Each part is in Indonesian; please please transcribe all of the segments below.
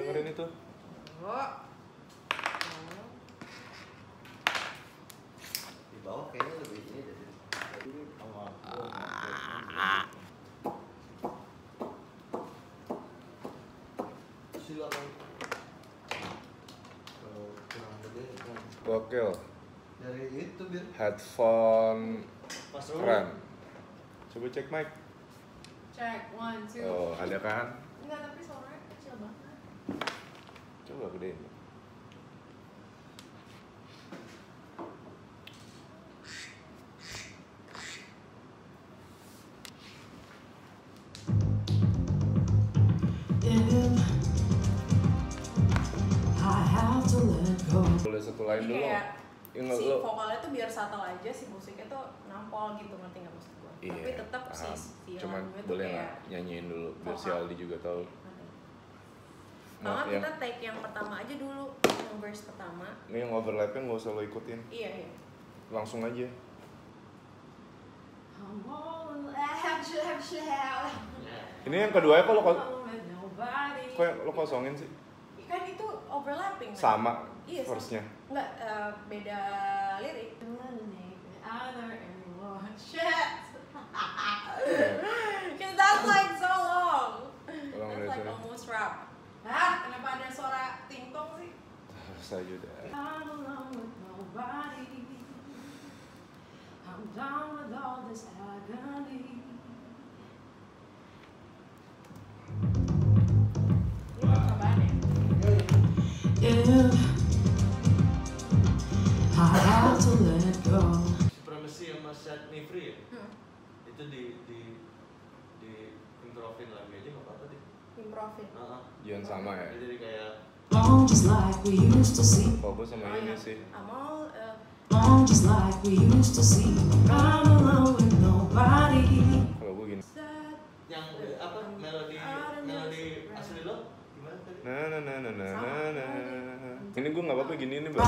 dengerin itu? Enggak. Di bawah kayaknya lebih ini deh. Silakan. Gokil. Dari itu Bir. Headphone. Keren. Coba cek mic. Cek 1 2. Oh, ada kan? Enggak, tapi suaranya kecil banget. Coba gedein. Boleh satu line dulu. Ini si vokalnya tuh biar subtle aja, si musiknya tuh nampol gitu, ngerti nggak maksud gue? Iya, tapi tetap sih cuman boleh nggak nyanyiin dulu biar si Aldi juga tahu. Malah kita take yang pertama aja dulu, yang verse pertama. Ini yang overlapnya nggak usah lo ikutin. Iya. Langsung aja. Ini yang kedua ya kok lo kosongin sih? Kan itu overlapping sama verse-nya. Enggak, beda lirik. Cause that's like so long. That's like almost rap. Hah? Kenapa ada suara ting-tong sih? Saya juga. I'm alone with nobody. I'm down with all this agony. Supremasi yang Mas Nifri ya? Itu di improvin lagi aja nggak apa-apa deh. Improvin? Jangan sama ya? Jadi kayak fokus sama ini sih. Amal kalau gue gini. Yang apa? Melodi asli lo? Nah. Ini gue nggak apa-apa gini ini bro.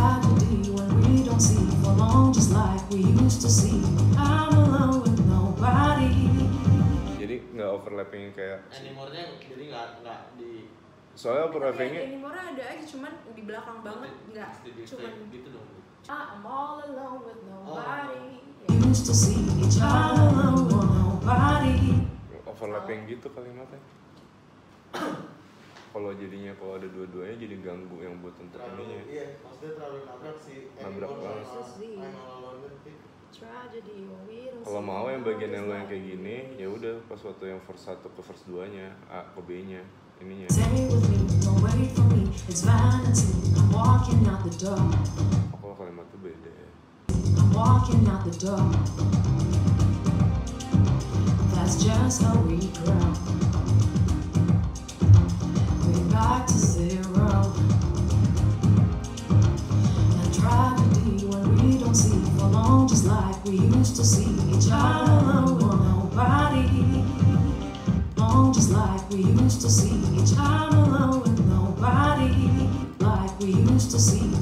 Jadi nggak overlapping kayak. Anymore-nya jadi nggak di. Soalnya overlappingnya. Anymore-nya ada aja cuman di belakang banget nggak. Cuman gitu dong. I'm all alone with nobody. Used to see each other alone with nobody. Overlapping gitu kalimatnya. Kalau jadinya kalau ada dua-duanya jadi ganggu yang buat untuk ininya. Iya, maksudnya terlalu nabrak sih. Nabrak banget. Kalau mau yang bagian yang lo yang kayak gini, ya udah pas waktu yang verse 1 ke verse 2-nya, A ke B-nya, ininya. Kalau kalimat itu beda ya. Back to zero. The tragedy when we don't see for long, just like we used to see each other with nobody. Long, just like we used to see each other with nobody, like we used to see.